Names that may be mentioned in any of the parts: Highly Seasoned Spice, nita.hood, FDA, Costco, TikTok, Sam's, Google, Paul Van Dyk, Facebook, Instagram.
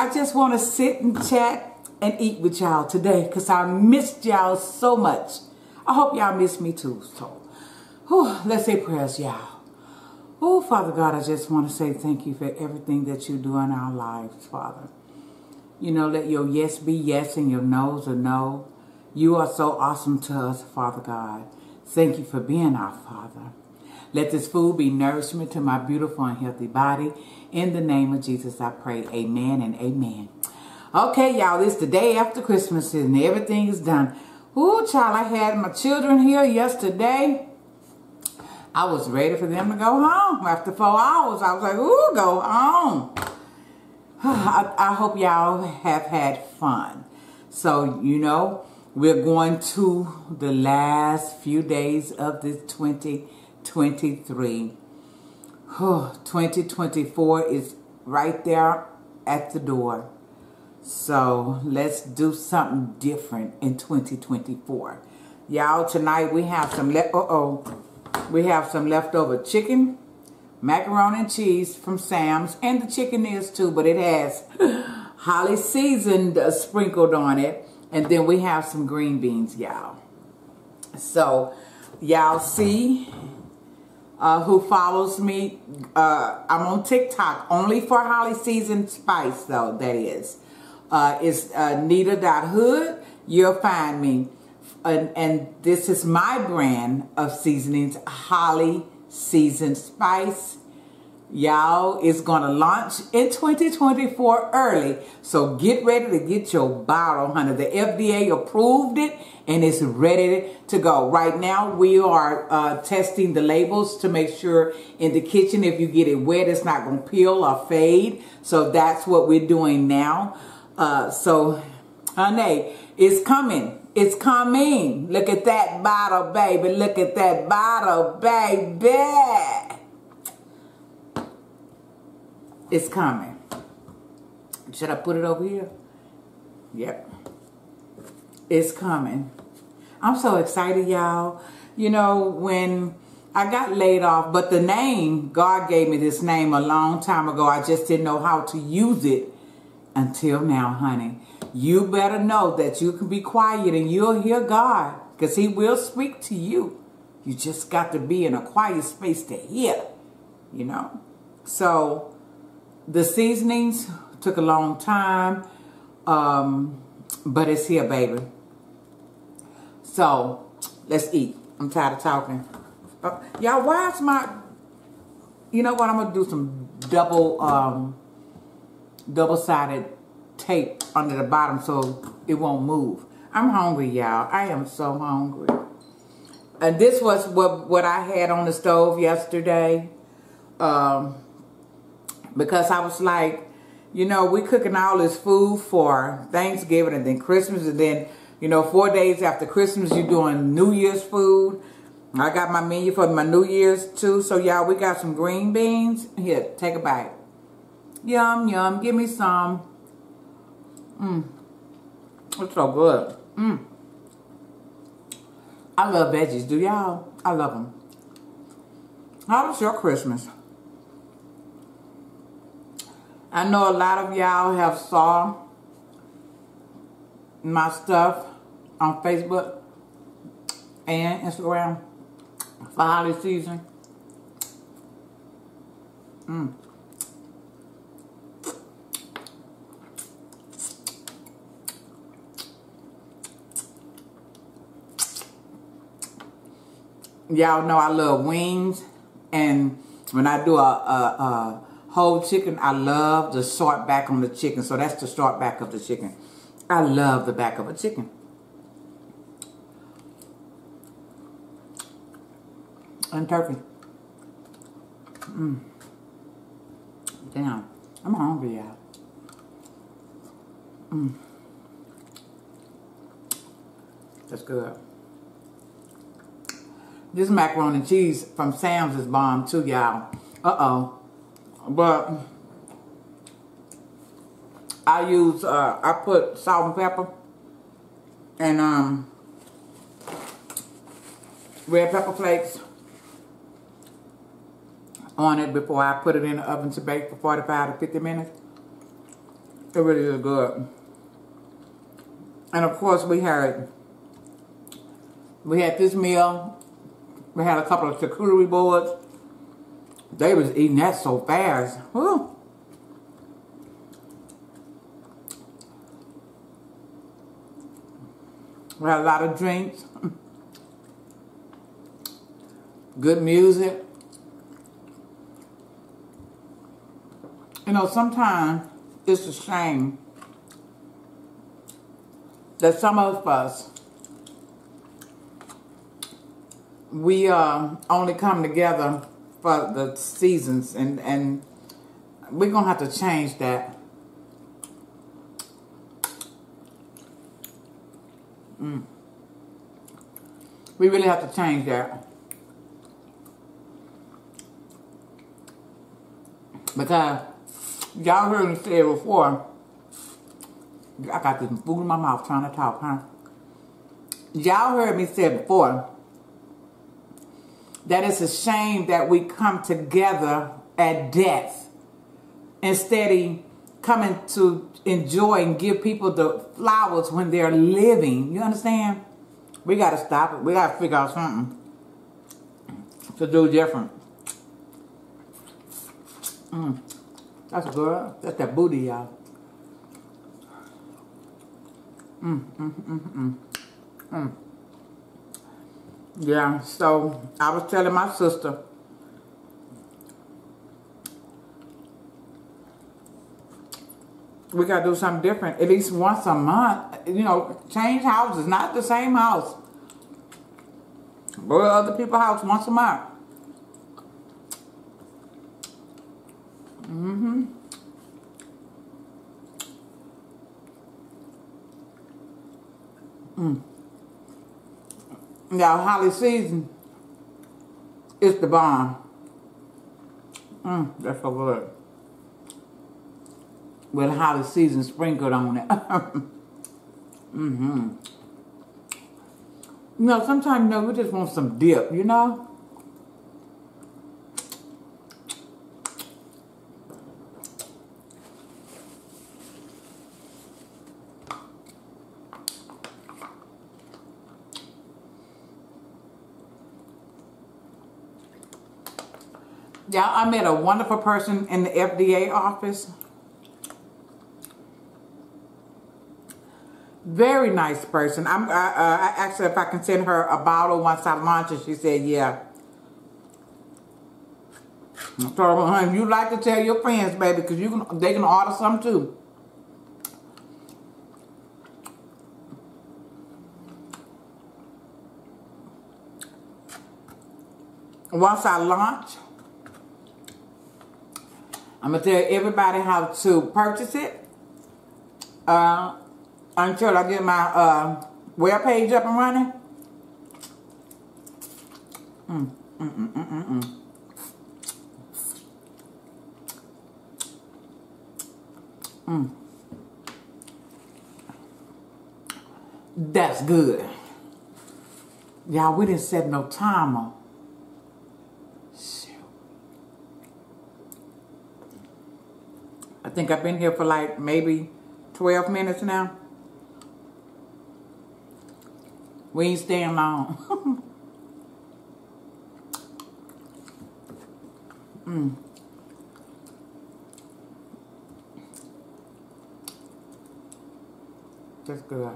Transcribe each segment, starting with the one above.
I just want to sit and chat and eat with y'all today because I missed y'all so much. I hope y'all miss me too. So, let's say prayers, y'all. Oh, Father God, I just want to say thank you for everything that you do in our lives, Father. You know, let your yes be yes and your no's a no. You are so awesome to us, Father God. Thank you for being our Father. Let this food be nourishment to my beautiful and healthy body. In the name of Jesus, I pray. Amen and amen. Okay, y'all, it's the day after Christmas and everything is done. Ooh, child, I had my children here yesterday. I was ready for them to go home. After 4 hours, I was like, ooh, go home. I hope y'all have had fun. So, you know, we're going to the last few days of this 2023. 2024 is right there at the door. So let's do something different in 2024. Y'all, tonight we have some leftover chicken, macaroni and cheese from Sam's, and the chicken is too, but it has highly seasoned sprinkled on it. And then we have some green beans, y'all. So y'all see who follows me. I'm on TikTok only for Highly Seasoned Spice, though, that is. It's nita.hood. You'll find me. And this is my brand of seasonings, Highly Seasoned Spice. Y'all, it's going to launch in 2024 early. So get ready to get your bottle, honey. The FDA approved it and it's ready to go. Right now, we are testing the labels to make sure in the kitchen, if you get it wet, it's not going to peel or fade. So that's what we're doing now. So, honey, it's coming. It's coming. Look at that bottle, baby. Look at that bottle, baby. It's coming. Should I put it over here? Yep. It's coming. I'm so excited, y'all. You know, when I got laid off, but the name, God gave me this name a long time ago. I just didn't know how to use it until now, honey. You better know that you can be quiet and you'll hear God because he will speak to you. You just got to be in a quiet space to hear, you know. So the seasonings took a long time, but it's here, baby. So, let's eat. I'm tired of talking. Y'all, why is my... You know what? I'm going to do some double-sided tape under the bottom so it won't move. I'm hungry, y'all. I am so hungry. And this was what I had on the stove yesterday. Because I was like, you know, we cooking all this food for Thanksgiving and then Christmas. And then, you know, 4 days after Christmas, you're doing New Year's food. I got my menu for my New Year's, too. So, y'all, we got some green beans. Here, take a bite. Yum, yum. Give me some. Mmm. It's so good. Mmm. I love veggies. Do y'all? I love them. How was your Christmas? I know a lot of y'all have saw my stuff on Facebook and Instagram for Highly Seasoned. Mm. Y'all know I love wings, and when I do a whole chicken, I love the short back on the chicken. So that's the short back of the chicken. I love the back of a chicken. And turkey. Mm. Damn, I'm hungry, y'all. Mm. That's good. This macaroni and cheese from Sam's is bomb too, y'all. Uh-oh. But I use, I put salt and pepper and red pepper flakes on it before I put it in the oven to bake for 45 to 50 minutes. It really is good. And of course we had this meal. We had a couple of charcuterie boards. They was eating that so fast. Whew. We had a lot of drinks. Good music. You know, sometimes it's a shame that some of us, we only come together for the seasons, and we're going to have to change that. We really have to change that. Because y'all heard me say it before, I got this food in my mouth trying to talk, huh? Y'all heard me say it before, that it's a shame that we come together at death instead of coming to enjoy and give people the flowers when they're living. You understand? We got to stop it. We got to figure out something to do different. That's good. That's that booty, y'all. Yeah, so I was telling my sister, we got to do something different, at least once a month. You know, change houses, not the same house. Go to other people's house once a month. Now, Highly Seasoned is the bomb. That's so good. With Highly Seasoned sprinkled on it. You know, sometimes, you know, we just want some dip, you know? Yeah, I met a wonderful person in the FDA office. Very nice person. I asked her if I can send her a bottle once I launch it. She said, yeah. I told her, honey, you like to tell your friends, baby, because they can order some too. Once I launch, I'm going to tell everybody how to purchase it until I get my web page up and running. That's good. Y'all, we didn't set no timer. I think I've been here for like maybe 12 minutes now. We ain't staying long. That's good.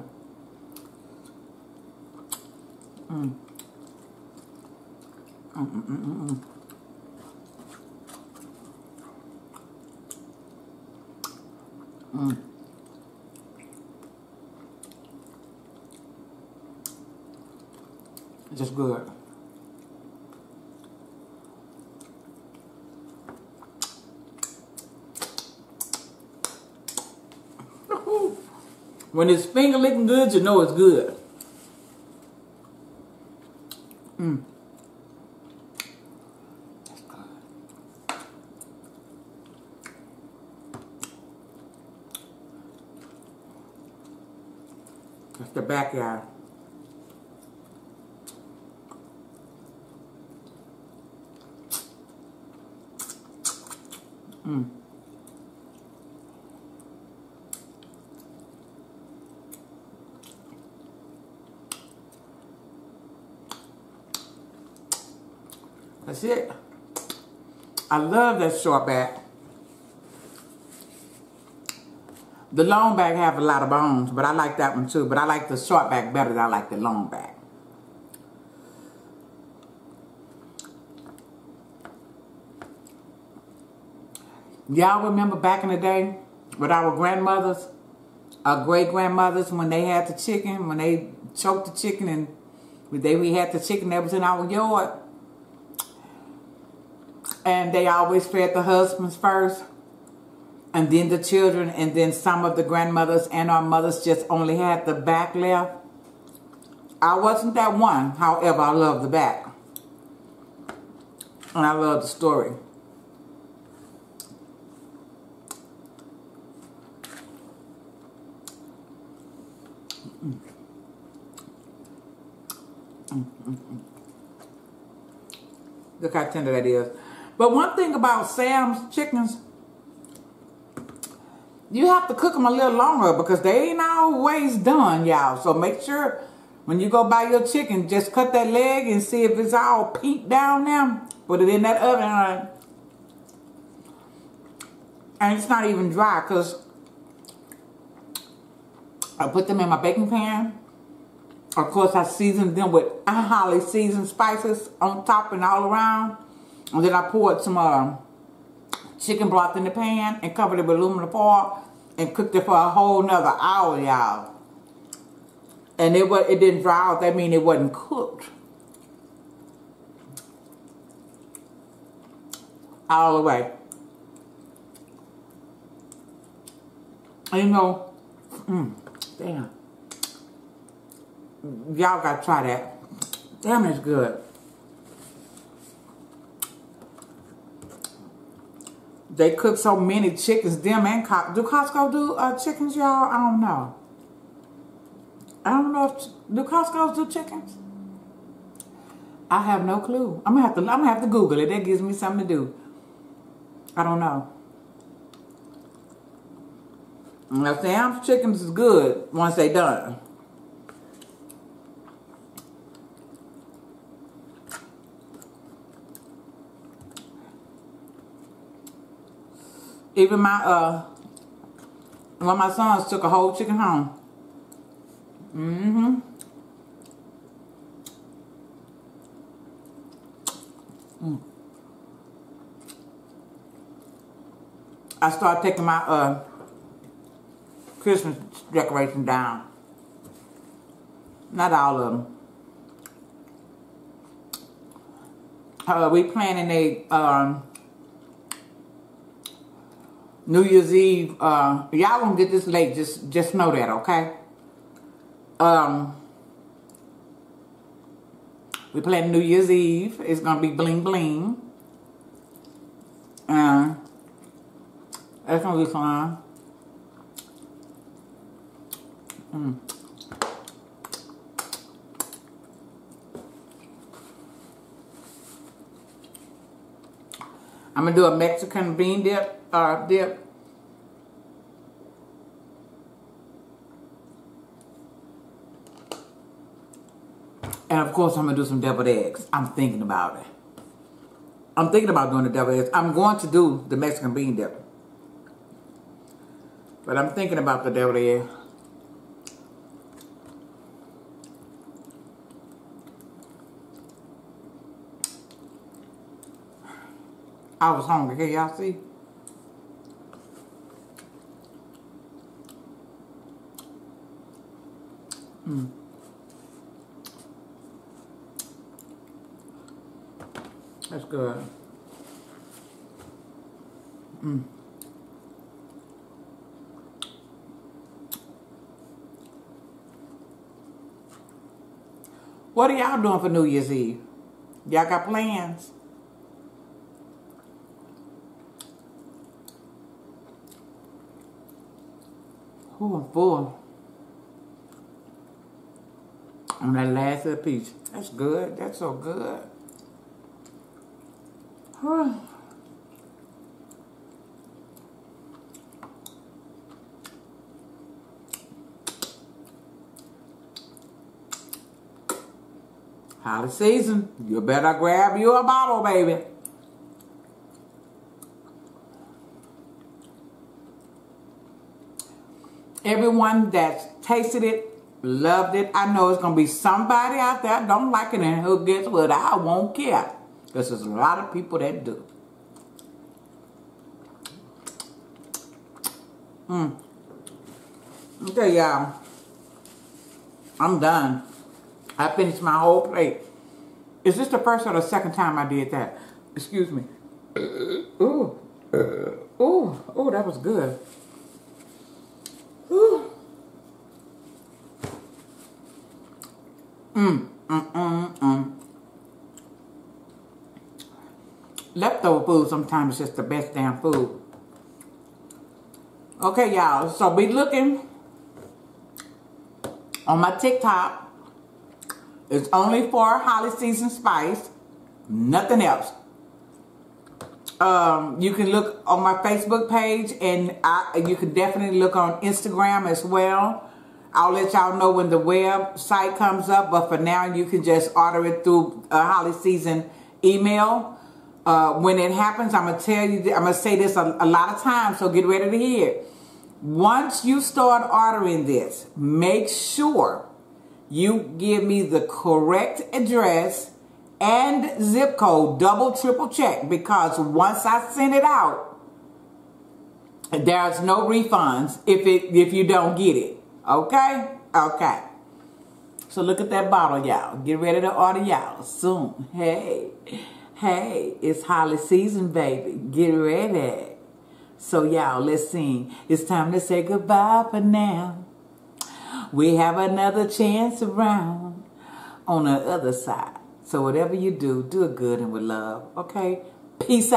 Just good. When it's finger licking good, you know it's good. That's good. That's the backyard. That's it. I love that short back. The long back have a lot of bones, but I like that one too. But I like the short back better than I like the long back. Y'all remember back in the day with our grandmothers, our great-grandmothers, when they had the chicken, when they choked the chicken and we had the chicken that was in our yard. And they always fed the husbands first, and then the children, and then some of the grandmothers and our mothers just only had the back left. I wasn't that one. However, I love the back. And I love the story. Look how tender that is. But one thing about Sam's chickens, you have to cook them a little longer because they ain't always done, y'all. So make sure when you go buy your chicken, just cut that leg and see if it's all pink down there. Put it in that oven. And it's not even dry because I put them in my baking pan. Of course, I seasoned them with highly seasoned spices on top and all around. And then I poured some chicken broth in the pan and covered it with aluminum foil and cooked it for a whole nother hour, y'all. And it didn't dry out. That mean it wasn't cooked all the way. And you know, damn. Y'all gotta try that. Damn, it's good. They cook so many chickens, them and Costco. Do Costco do chickens, y'all? I don't know. I don't know if, do Costco's do chickens? I have no clue. I'm gonna have to Google it. That gives me something to do. I don't know. Now, Sam's chickens is good once they done. Even my, one of my sons took a whole chicken home. I started taking my, Christmas decoration down. Not all of them. We planning a, New Year's Eve, y'all won't get this late, just know that, okay? We plan New Year's Eve. It's gonna be bling bling. That's gonna be fun. I'm gonna do a Mexican bean dip. And of course I'm going to do some deviled eggs. I'm thinking about it. I'm thinking about doing the deviled eggs. I'm going to do the Mexican bean dip. But I'm thinking about the deviled eggs. I was hungry. Can y'all see? That's good. What are y'all doing for New Year's Eve? Y'all got plans? Ooh, I'm full. On that last little piece. That's good. That's so good. Huh. Highly seasoned. You better grab you a bottle, baby. Everyone that's tasted it, loved it. I know it's going to be somebody out there don't like it, and who gets what? I won't care. Because there's a lot of people that do. Okay, y'all. I'm done. I finished my whole plate. Is this the first or the second time I did that? Excuse me. Ooh. Ooh. Ooh, that was good. Ooh. Leftover food sometimes is just the best damn food. Okay, y'all. So be looking on my TikTok. It's only for highly seasoned spice, nothing else. You can look on my Facebook page, and you can definitely look on Instagram as well. I'll let y'all know when the website comes up, but for now, you can just order it through a highly seasoned email. When it happens, I'm gonna tell you. I'm gonna say this a lot of times, so get ready to hear it. Once you start ordering this, make sure you give me the correct address and zip code. Double, triple check, because once I send it out, there's no refunds if you don't get it. Okay? Okay. So look at that bottle, y'all. Get ready to order, y'all, soon. Hey. Hey, it's highly seasoned, baby. Get ready. So, y'all, let's sing. It's time to say goodbye for now. We have another chance around on the other side. So whatever you do, do it good and with love. Okay? Peace out.